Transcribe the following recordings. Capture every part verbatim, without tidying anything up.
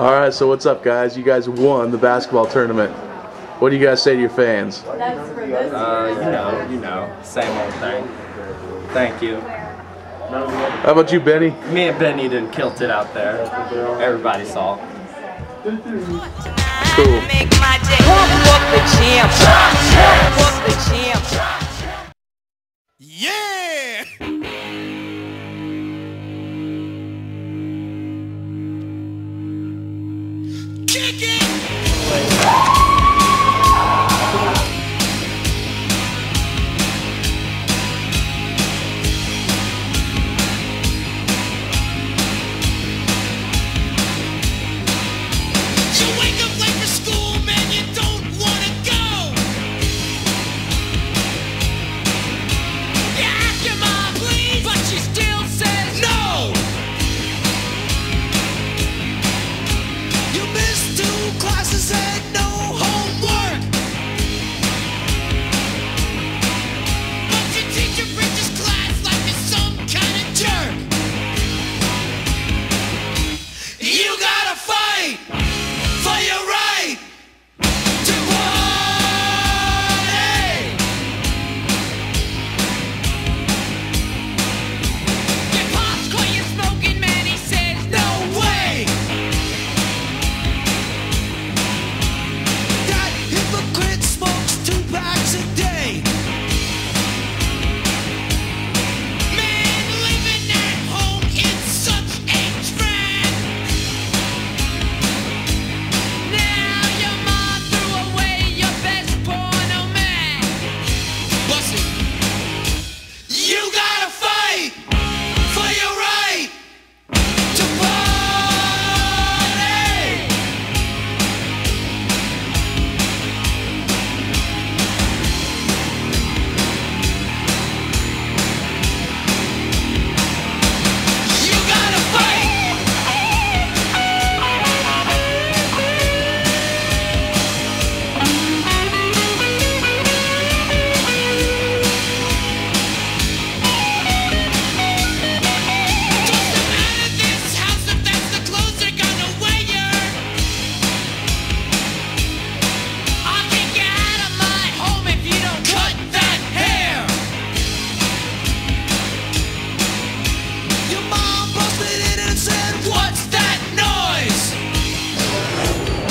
All right, so what's up, guys? You guys won the basketball tournament. What do you guys say to your fans? Uh, you know, you know, same old thing. Thank you. How about you, Benny? Me and Benny didn't kilt it out there. Everybody saw. Cool. Yeah! Kick it!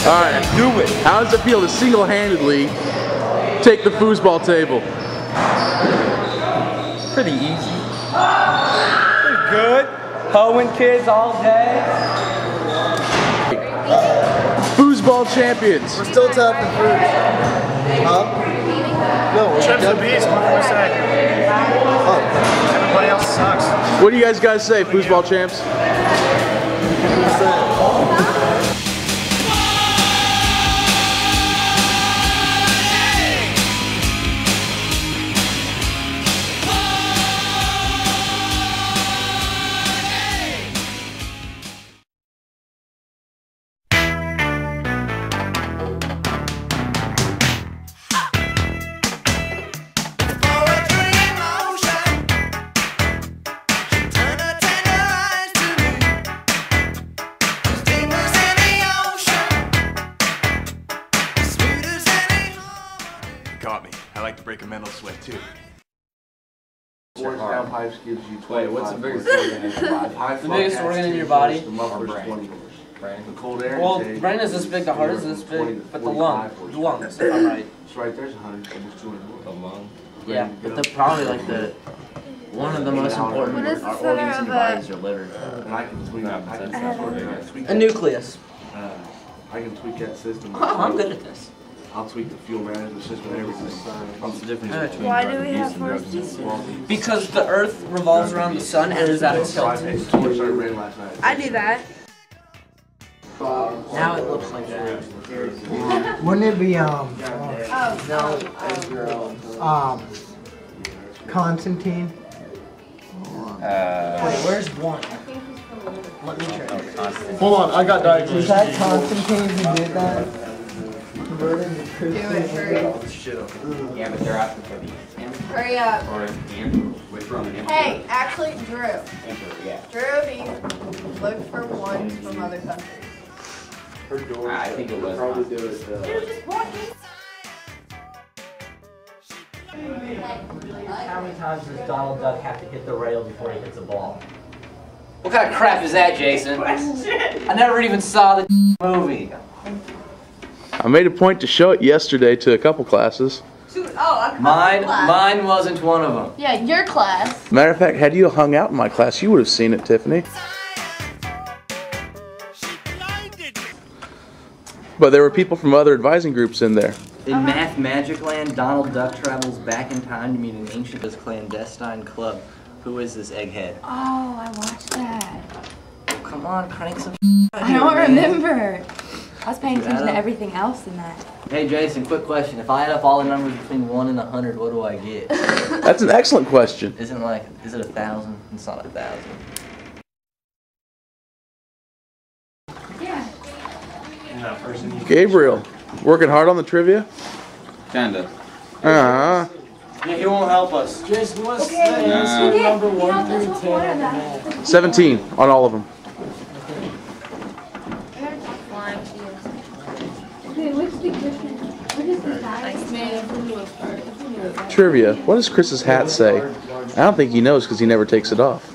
All right, do it. How does it feel to single-handedly take the foosball table? Pretty easy. Pretty good. Hoeing kids all day. Foosball champions. We're still tough and foos. Huh? No, we're Trips and bees, what can we say? Huh. Everybody else sucks. What do you guys guys say, foosball champs? Gives you Wait, what's the biggest organ in your body? High the biggest organ in your body? The brain. brain. The cold air. Well, the brain is this big, the heart is this big, but the lung, the lung, if I'm right. So right there's one hundred, two hundred. The lung. Yeah, but the probably like the one of the most important organs in your body is your liver. And I can tweak that. A nucleus. I can tweak that system. Oh, I'm good at this. I'll tweak the fuel management system and everything. What's the difference between Why do we have four seasons? Because the Earth revolves around the sun and is at its tilt. I knew that. Now it looks like that. Wouldn't it be um no um Constantine? Uh, Wait, where's one? Let me check. Hold on, I got diagnosed. Is that Constantine who did that? Do it, hurry. Yeah, but they're asking for the Hurry up. Or Hey, actually, Drew. Drew, do you look for ones from other countries? her door. I think it was probably do it. Uh, Dude, just walk inside. How many times does Donald Duck have to hit the rail before he hits a ball? What kind of crap is that, Jason? I never even saw the movie. I made a point to show it yesterday to a couple classes. Oh, mine, class. mine wasn't one of them. Yeah, your class. Matter of fact, had you hung out in my class, you would have seen it, Tiffany. But there were people from other advising groups in there. In uh-huh. Math Magic Land, Donald Duck travels back in time to meet an ancient but clandestine club. Who is this egghead? Oh, I watched that. Oh, come on, crank some I here, don't man. remember. I was paying attention to everything else in that. Hey Jason, quick question. If I add up all the numbers between one and a hundred, what do I get? That's an excellent question. Isn't like, is it a thousand? It's not a thousand. Yeah. No, person you Gabriel, working hard on the trivia? Kinda. Uh-huh. Yeah, he won't help us. Jason, what's okay. the answer uh, number one through ten? seventeen on all of them. Trivia. What does Chris's hat say? I don't think he knows because he never takes it off.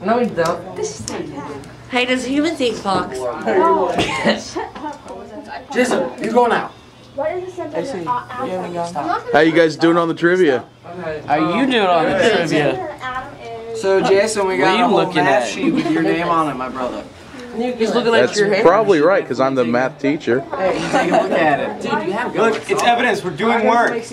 No, he don't. Hey, does humans eat fox? No. Jason, you're going out. What is the hey, How are you guys doing on the trivia? Are you doing on the trivia? So, Jason, we got a whole math sheet with your name on it, my brother. He's looking at your hand. That's probably right, because I'm the math teacher. Hey, take a look at it. Dude, you have good. Look, it's evidence. We're doing work.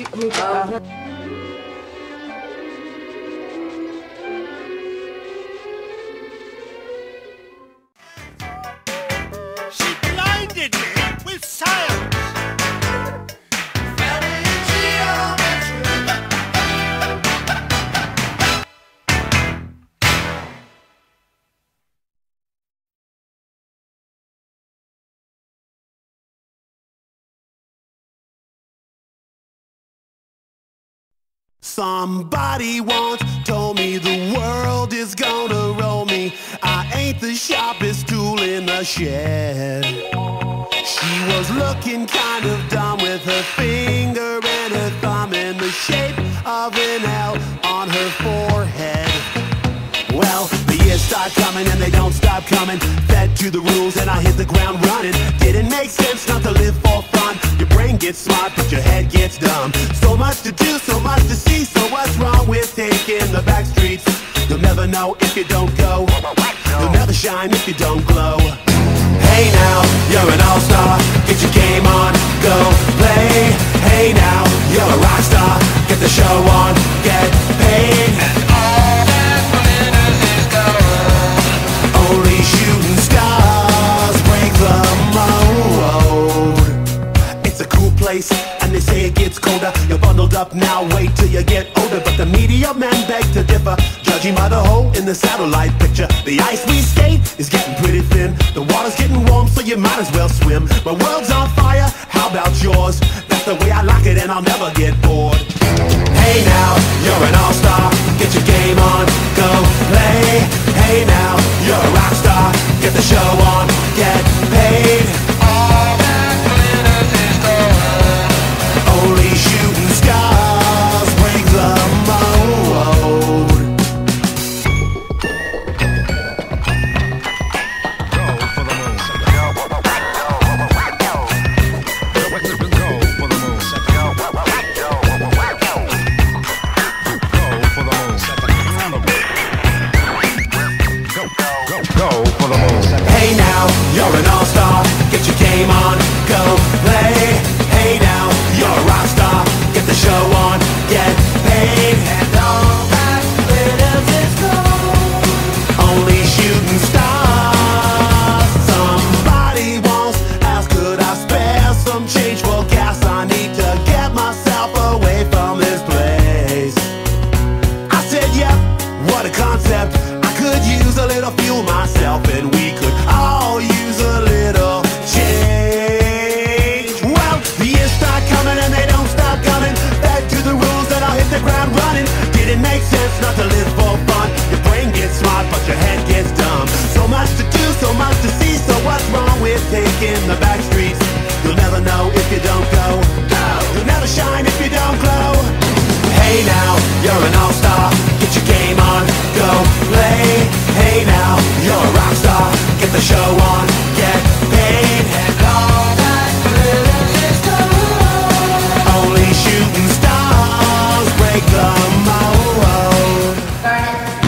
Somebody once told me the world is gonna roll me. I ain't the sharpest tool in the shed. She was looking kind of dumb with her finger and her thumb in the shape of an L on her forehead. Well, the years start coming and they don't stop coming. Fed to the rules and I hit the ground running. Didn't make sense not to live for fun. Your brain gets smart but your head gets dumb. So much to do, so much to see. So what's wrong with taking the back streets? You'll never know if you don't go. You'll never shine if you don't glow. Hey now, you're an all-star. Get your game on, go play. Hey now, you're a rock star. Get the show on, get paid. And all that matters is gold. Only shooting stars break the mold. It's a cool place, and they say it gets colder. You're bundled up now, wait till you get older. But the media men beg to differ, judging by the hole in the satellite picture. The ice we skate is getting pretty thin. The water's getting warm, so you might as well swim. My world's on fire, how about yours? That's the way I like it, and I'll never get bored. Hey now, you're an all-star. Get your game on, go play. Hey now, you're a rock star. Get the show on, get paid. All that glitters is gold. Only shooting stars break the mold. You're an all-star, get your game on, go play. Hey now, you're a rock star, get the show on, get paid. And all that glitters is gold. Only shooting stars. Somebody once asked, could I spare some change for gas? I need to get myself away from this place. I it makes sense not to live for fun. Your brain gets smart, but your head gets dumb. So much to do, so much to see. So what's wrong with taking the back streets? You'll never know if you don't go. You'll never shine if you don't glow. Hey now, you're an all-star. Get your game on, go play. Hey now, you're a rock star. Get the show on, get paid. And all that glitters is gold. Only shooting stars break the mold. And all that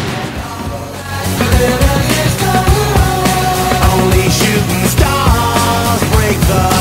glitters is gold. Only shooting stars break the mold.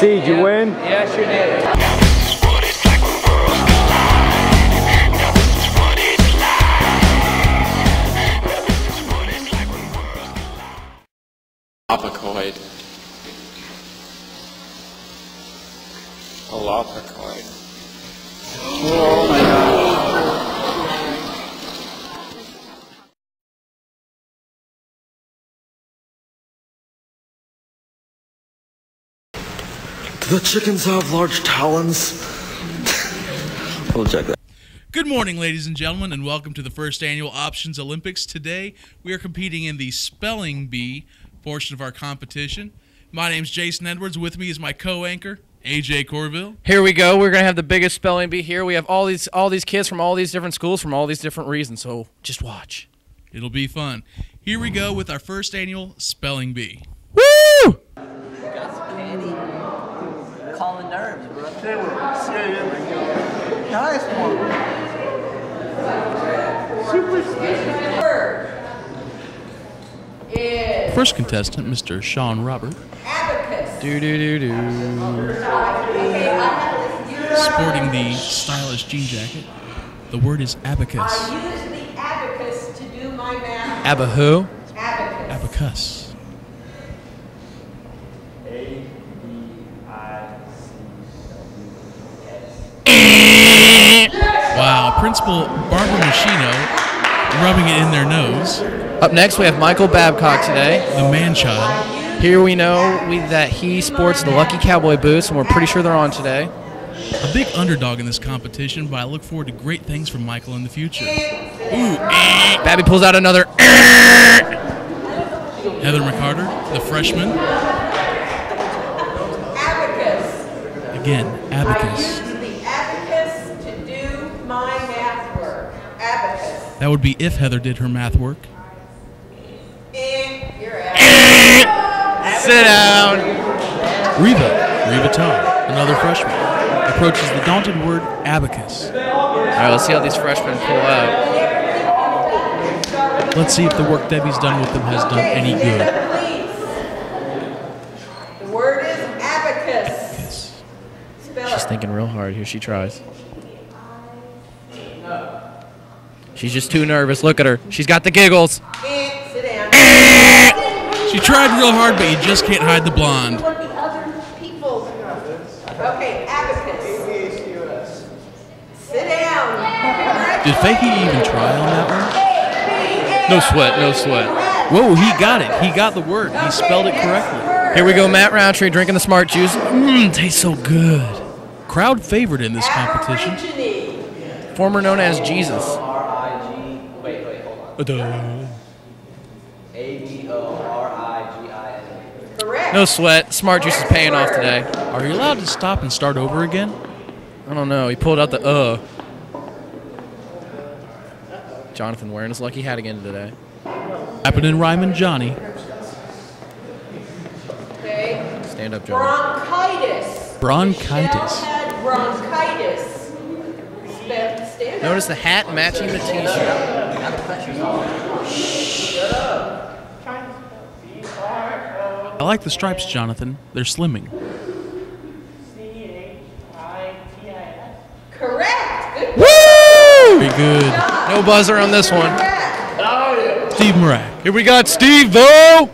Did you win? Yes, you did. Lopicoid. A lopicoid. Oh my God. The chickens have large talons. We'll check that. Good morning, ladies and gentlemen, and welcome to the first annual Options Olympics. Today, we are competing in the spelling bee portion of our competition. My name's Jason Edwards. With me is my co-anchor, A J Corville. Here we go. We're gonna have the biggest spelling bee here. We have all these all these kids from all these different schools from all these different reasons. So just watch. It'll be fun. Here we go with our first annual spelling bee. Woo! Calling nerves, bro. Nice one. Superstitious. First contestant, Mister Sean Robert. Abacus. Do do do do. Sporting the stylish jean jacket, the word is abacus. I use the abacus to do my math. Abba who? Abacus. Abacus. Wow, Principal Barbara Machino rubbing it in their nose. Up next, we have Michael Babcock today. The man-child. Here we know we, that he sports the Lucky Cowboy boots, and we're pretty sure they're on today. A big underdog in this competition, but I look forward to great things from Michael in the future. Ooh, eh. Babby pulls out another eh. Heather McCarter, the freshman. Abacus. Again, abacus. That would be if Heather did her math work. And you're out. Sit down. Reva, Reva Tom, another freshman, approaches the daunted word abacus. All right, let's see how these freshmen pull out. Let's see if the work Debbie's done with them has done any good. The word is abacus. thinking real hard. Here she tries. She's just too nervous. Look at her. She's got the giggles. She tried real hard, but you just can't hide the blonde. Did Fahey even try on that one? No sweat, no sweat. Whoa, he got it. He got the word. He spelled it correctly. Here we go, Matt Rowntree drinking the smart juice. Mmm, tastes so good. Crowd favorite in this competition. Former known as Jesus. Wait, wait, hold on. A B O R I G I N. Correct. No sweat. Smart juice is paying off today. Are you allowed to stop and start over again? I don't know. He pulled out the uh. Jonathan wearing his lucky hat again today. Happened in Ryman Johnny. Okay. Stand up, Jonathan. Bronchitis. Bronchitis. Had bronchitis. Stand up. Notice the hat matching the t-shirt. I like the stripes, Jonathan. They're slimming. Correct. Woo! Very good. No buzzer on this one. Steve Morack. Here we got Steve, though.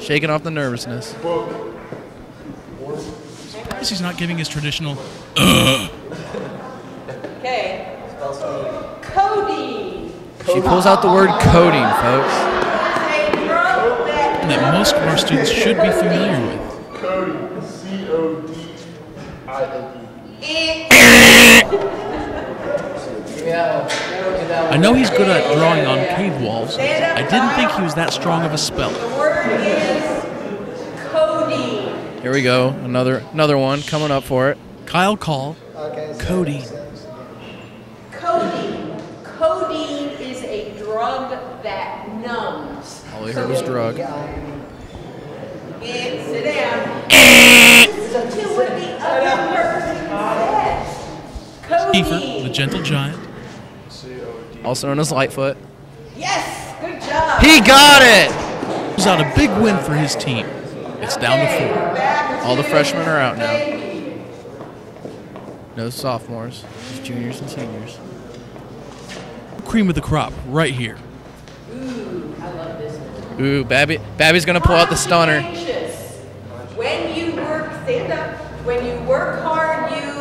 Shaking off the nervousness. I guess he's not giving his traditional. Okay. Cody. She pulls out the word coding, folks. That most of our students should be familiar with. I know he's good at drawing on cave walls. I didn't think he was that strong of a speller. The word is Cody. Here we go. Another another one coming up for it. Kyle Call. Okay, Cody. Cody. Codeine is a drug that numbs. All he heard was drug. And sit down. Listen to what the other person said. Kiefer, the gentle giant. Also known as Lightfoot. Yes, good job. He got it. It was out a big win for his team. It's down to four. All the freshmen are out now. No sophomores, just juniors and seniors. Cream of the crop right here. Ooh, I love this one. Ooh, Babby, Babby's gonna pull out the stunner. When you work, stand up. When you work hard, you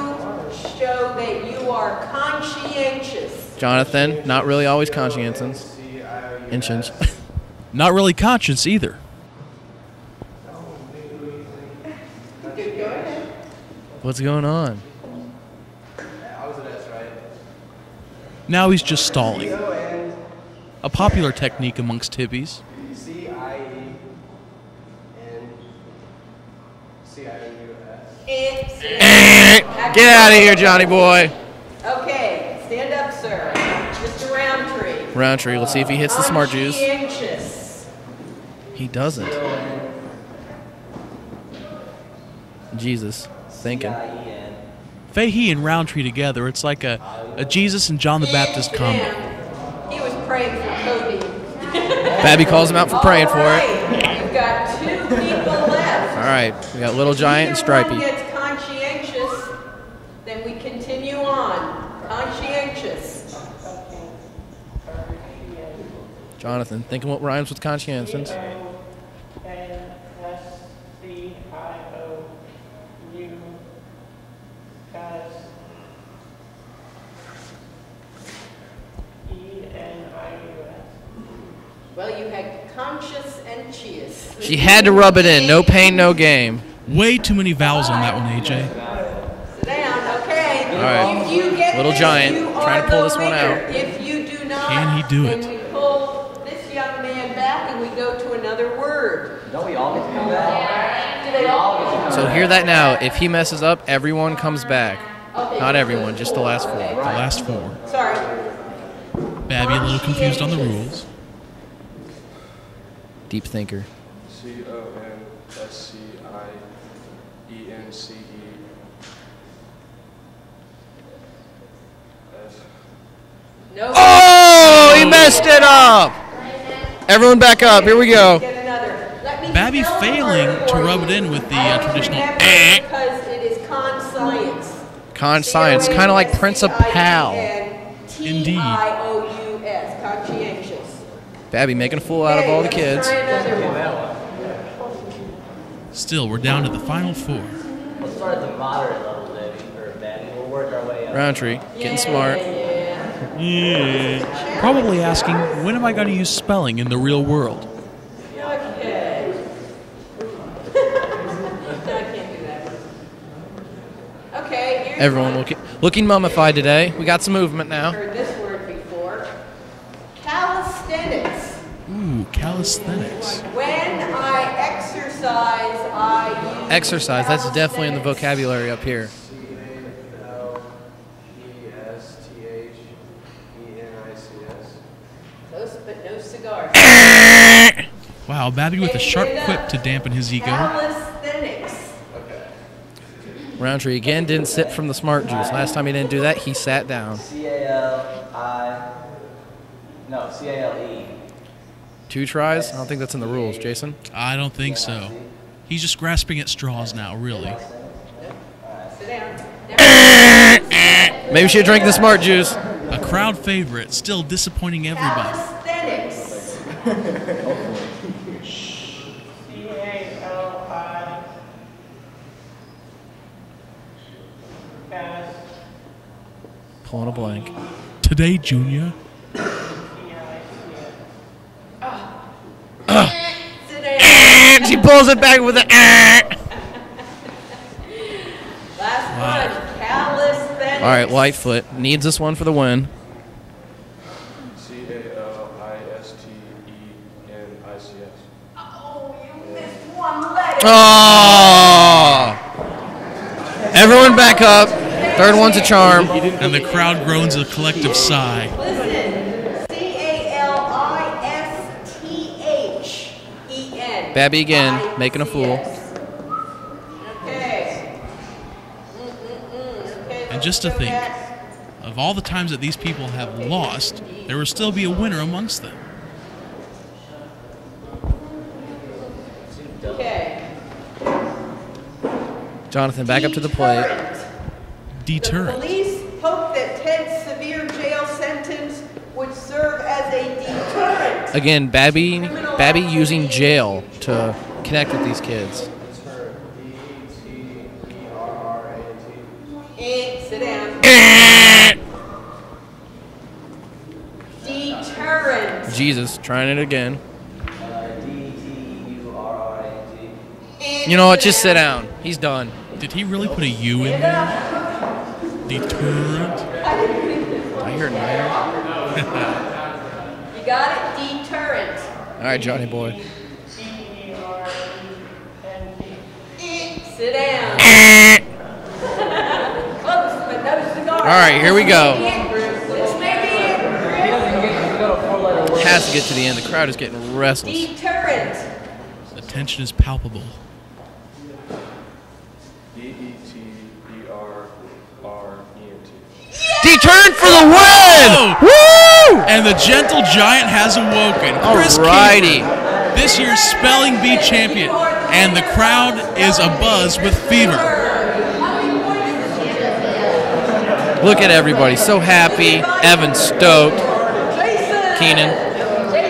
show that you are conscientious. Jonathan, not really always conscientious. Inchins. Not really conscious either. What's going on? Now he's just stalling. A popular technique amongst hippies. Get out of here, Johnny boy. Rowntree, let's see if he hits the smart juice. He doesn't. Jesus, thinking. Fahey and Rowntree together, it's like a, a Jesus and John the Baptist combo. He was praying for Cody. Babby calls him out for praying for it. We've got two people left. All right, we got Little Giant and Stripey. Jonathan, thinking what rhymes with conscientious. Well, you had conscious and cheese. She had to rub it in. No pain, no game. Way too many vowels on that one, A J. Sit down, okay. All right. If you get Little Giant, you trying to pull this one out. If you do not, can he do it? Don't we all get to come back? So hear that now. If he messes up, everyone comes back. Okay, not everyone, just the last four. Okay. The last four. Sorry. Babby a little confused on the rules. Deep thinker. C O N S C I E N C E S. No. Oh, he messed it up. Everyone back up. Here we go. Abby failing to rub it in with the uh, traditional eh. Because it is con science. Con science, kind of like Principal. Indeed. Conscientious. Babby making a fool out of all the kids. Still, we're down to the final four. We'll start at the moderate level, Debbie, for Babby. We'll work our way up. Rowntree, getting smart. Yeah. Probably asking, when am I going to use spelling in the real world? Everyone looking, looking mummified today. We got some movement now. Heard this word before. Calisthenics. Ooh, calisthenics. When I exercise, I use exercise. That's definitely in the vocabulary up here. C A L E S T H E N I C S. Close, but no cigar. Wow, Babby with a sharp quip to dampen his ego. Rowntree again didn't sit from the smart juice. Last time he didn't do that, he sat down. C A L I, no, C A L E. Two tries? I don't think that's in the rules, Jason. I don't think so. He's just grasping at straws now, really. Maybe we should drink the smart juice. A crowd favorite, still disappointing everybody. Pulling a blank. Today, Junior. uh. She pulls it back with an Last wow. one, calisthenics. All right, Lightfoot needs this one for the win. C A L I S T E N I C S. Oh, you missed one letter. Oh! Everyone back up. Third one's a charm. And the crowd groans a collective sigh. Listen, C A L I S T H E N. Babby again, making a fool. Okay. And just to think, of all the times that these people have lost, there will still be a winner amongst them. Okay. Jonathan, back up to the plate. Deterrent. The police hoped that Ted's severe jail sentence would serve as a deterrent. Again, Babby, Babby using jail to connect with these kids. D T E R R A T. Sit down. Deterrent. Jesus, trying it again. D T U R R A T. You know what? Just sit down. He's done. Did he really put a U in there? Deterrent. I hear it now. You got it? Deterrent. All right, Johnny boy. Sit down. Close, but no cigar. All right, here we go. Has to get to the end. The crowd is getting restless. Deterrent. The tension is palpable. Deterrent for the win! Woo! And the gentle giant has awoken. Chris Kiefer, this year's Spelling Bee champion, and the crowd is abuzz with fever. Look at everybody, so happy. Evan stoked. Keenan,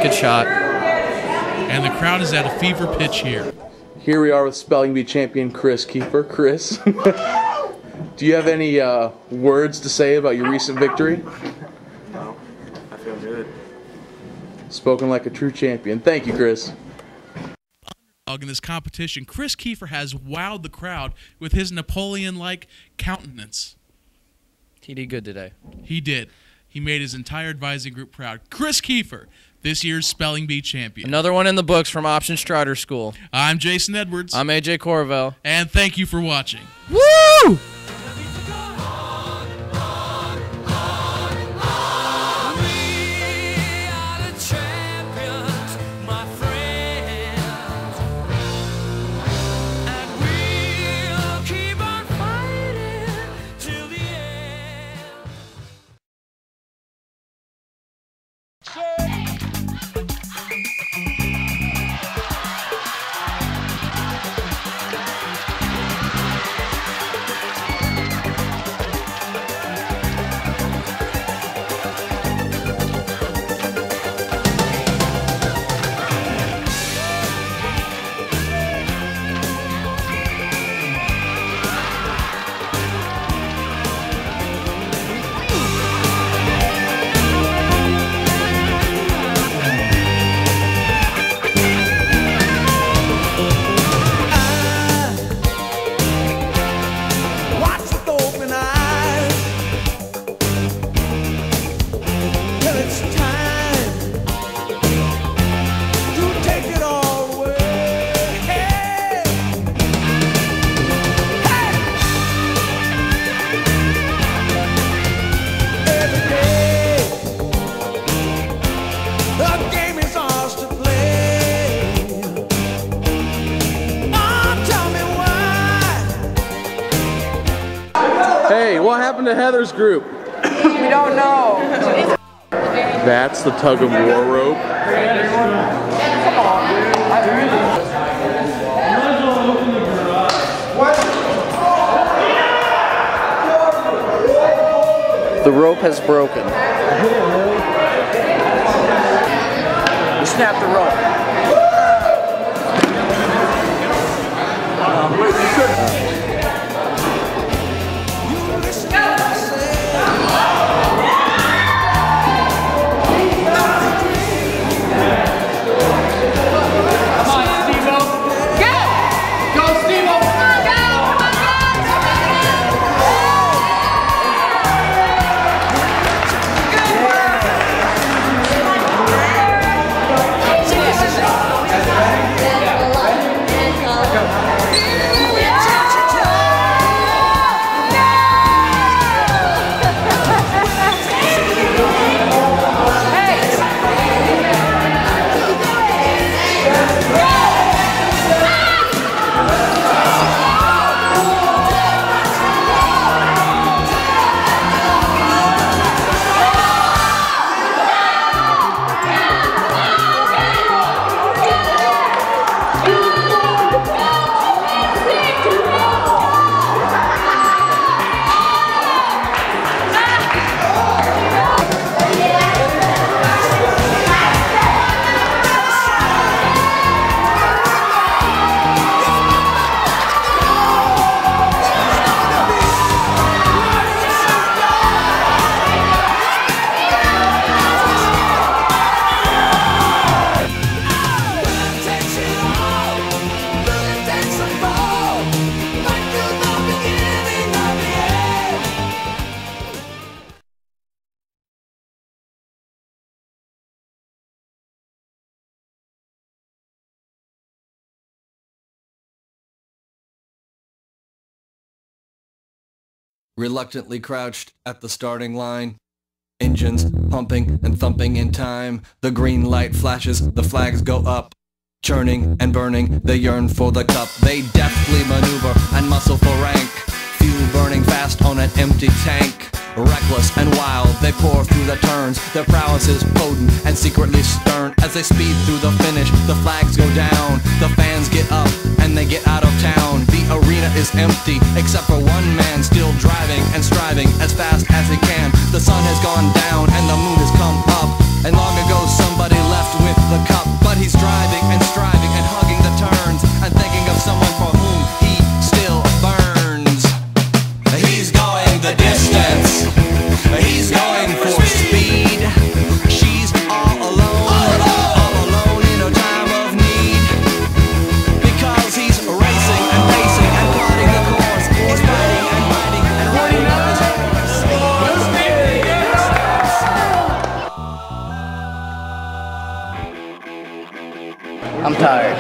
good shot. And the crowd is at a fever pitch here. Here we are with Spelling Bee champion Chris Kiefer. Chris. Do you have any uh, words to say about your recent victory? No, I feel good. Spoken like a true champion. Thank you, Chris. In this competition, Chris Kiefer has wowed the crowd with his Napoleon-like countenance. He did good today. He did. He made his entire advising group proud. Chris Kiefer, this year's Spelling Bee champion. Another one in the books from Options Trotter School. I'm Jason Edwards. I'm A J Corville. And thank you for watching. Woo! What happened to Heather's group? We don't know. That's the tug of war rope. Come on. The rope has broken. You snapped the rope. Reluctantly crouched at the starting line, engines pumping and thumping in time. The green light flashes, the flags go up. Churning and burning, they yearn for the cup. They deftly maneuver and muscle for rank. Fuel burning fast on an empty tank. Reckless and wild, they pour through the turns. Their prowess is potent and secretly stern. As they speed through the finish, the flags go down. The fans get up and they get out of town. The arena is empty, except for one man still driving and striving as fast as he can. The sun has gone down and the moon has come up. And long ago somebody left with the cup. But he's driving and striving and hugging the turns and thinking of someone for whom he still burns. He's going the distance. He's going for speed. She's all alone, all alone in a time of need. Because he's racing and pacing and plotting the course. He's fighting and fighting and running out. I'm tired.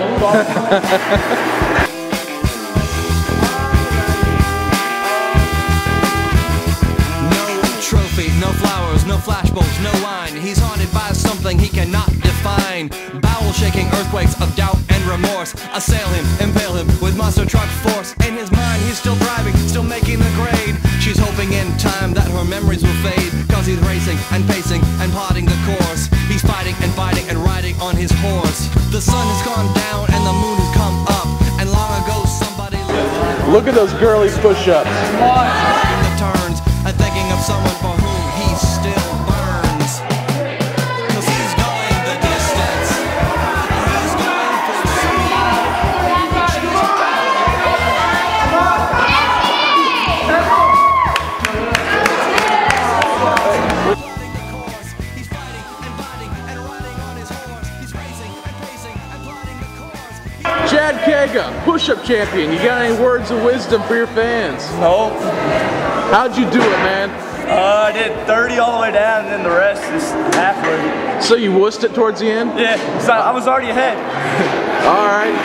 Flashbulbs, no wine. He's haunted by something he cannot define. Bowel-shaking earthquakes of doubt and remorse assail him, impale him with monster truck force. In his mind, he's still driving, still making the grade. She's hoping in time that her memories will fade. Cause he's racing and pacing and plotting the course. He's fighting and fighting and riding on his horse. The sun has gone down and the moon has come up. And long ago, somebody... Look at those girly push-ups. The turns and thinking of someone for whom push-up champion, you got any words of wisdom for your fans? No. How'd you do it, man? Uh, I did thirty all the way down, and then the rest is halfway. So you wussed it towards the end? Yeah, so I was already ahead. All right.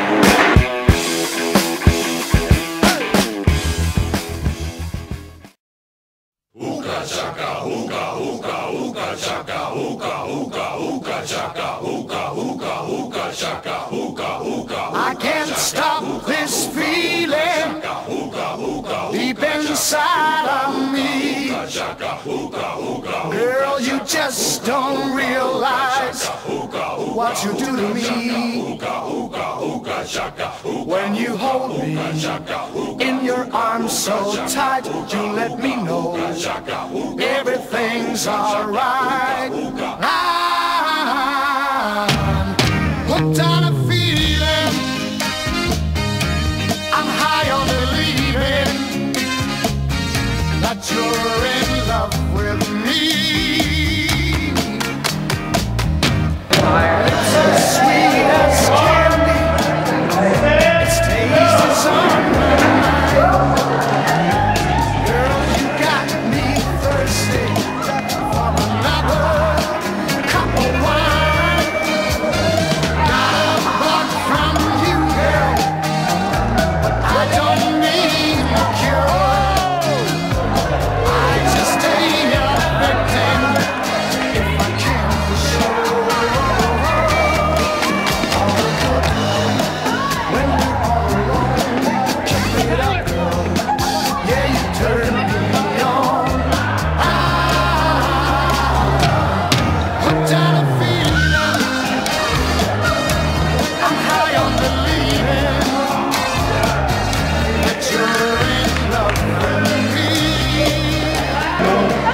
I can't stop this feeling deep inside of me. just don't realize what you do to me when you hold me in your arms so tight. You let me know everything's alright. I'm hooked on a feeling, I'm high on believing that you're in love with me. It's as sweet as candy, it's tasty as sunlight.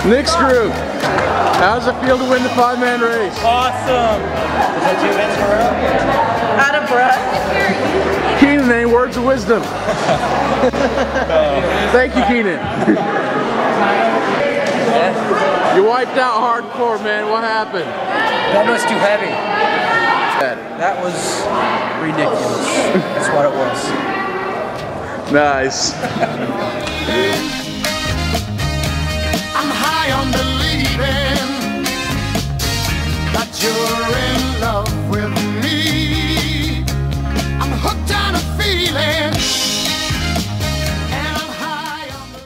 Nick's group, how's it feel to win the five-man race? Awesome. Is that two minutes in a row? Out of breath. Keenan, any words of wisdom? Thank you, Keenan. You wiped out hardcore, man. What happened? That was too heavy. That was ridiculous. That's what it was. Nice. I'm believing that you're in love with me. I'm hooked on a feeling, and I'm high on the...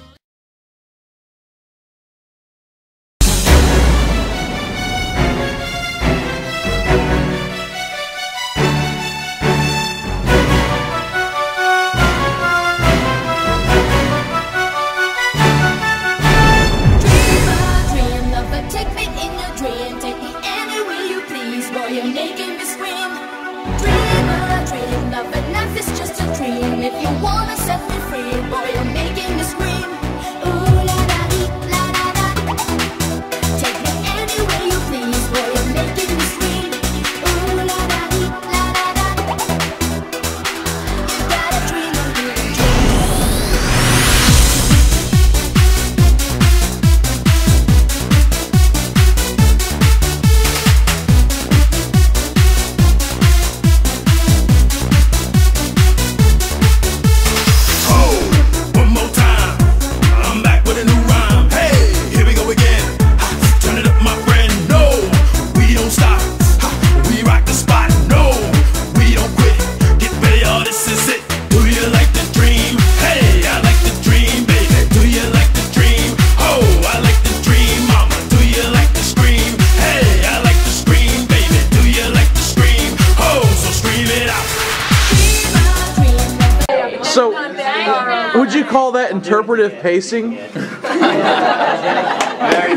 Interpretive pacing. Very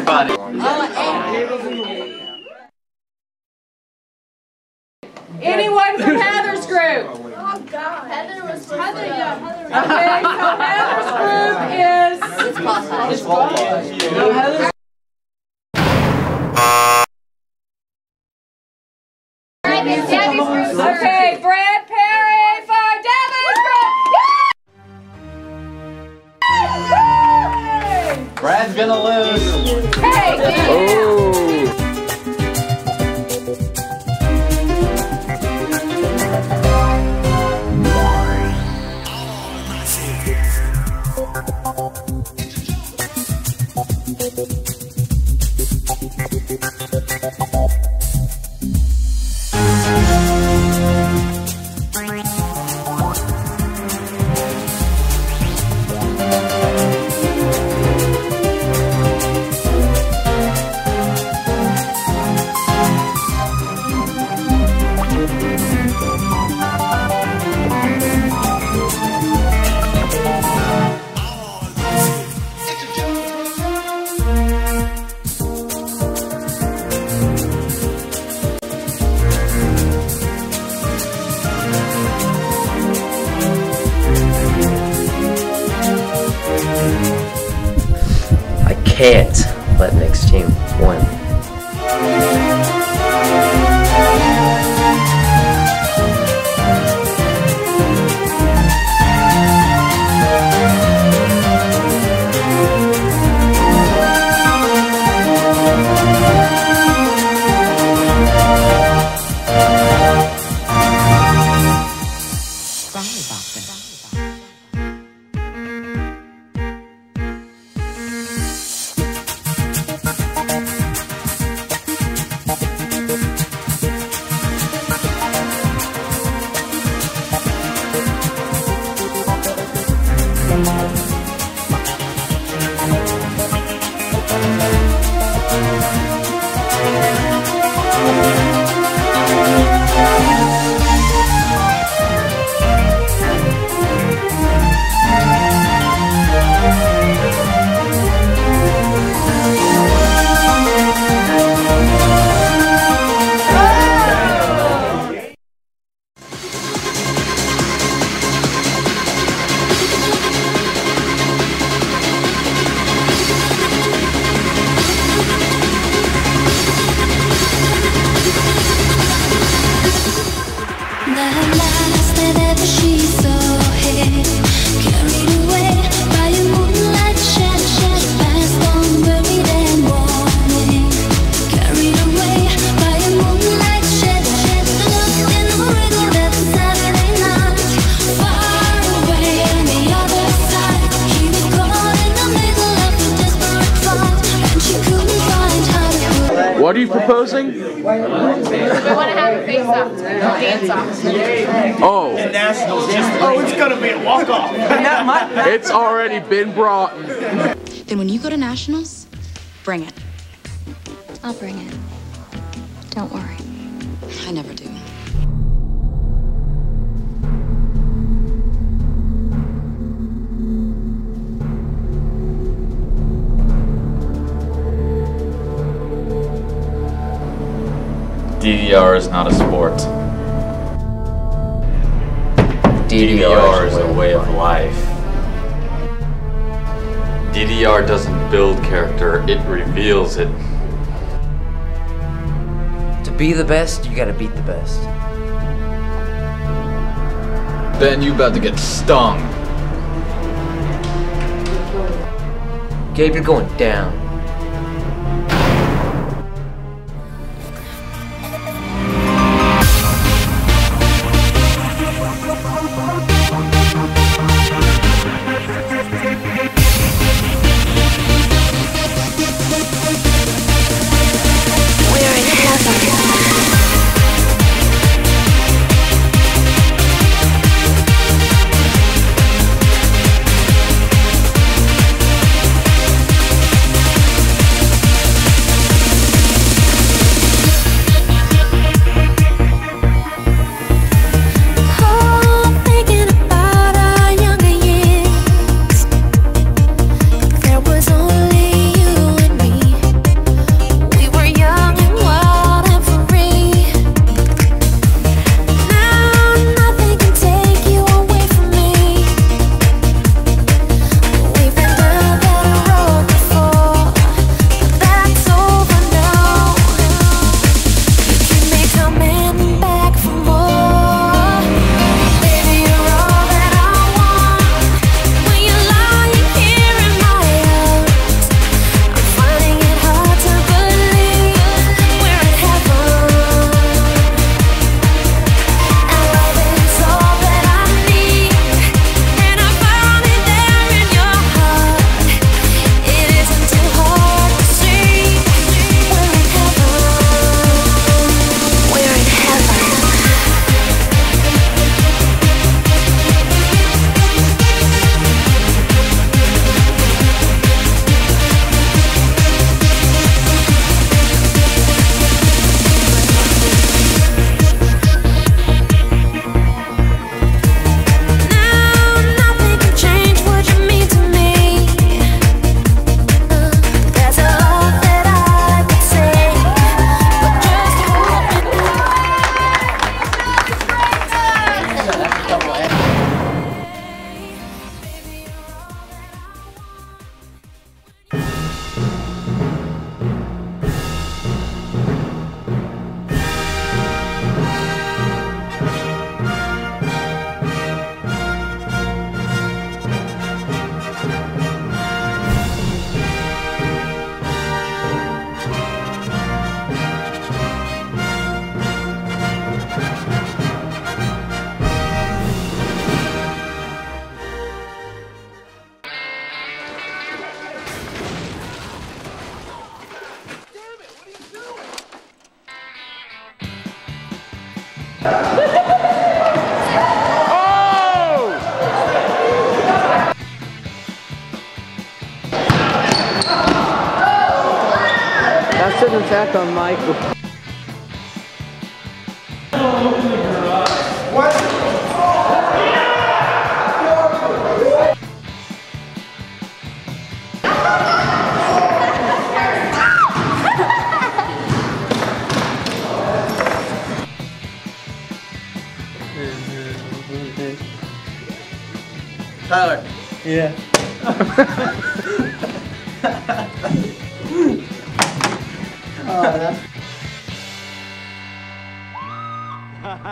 funny. Anyone from Heather's group? Oh God, Heather was Heather. Yeah, Heather's group is. It's possible. No, Heather's. Okay, Brad Perry for Devin's group. Brad's gonna lose. Hey! Yeah. Oh. can't let Nick's team win. What are you proposing? We want to have a face-off, dance-off. Oh. The Nationals just, oh, it's gonna be a walk-off. It's already been brought. Then when you go to Nationals, bring it. I'll bring it. Don't worry. I never do. D D R is not a sport. D D R, D D R is a way of life. D D R doesn't build character, it reveals it. To be the best, you gotta beat the best. Ben, you about to get stung. Gabe, you're going down. Counter attack on Michael. What? Tyler. Yeah. Oh, that's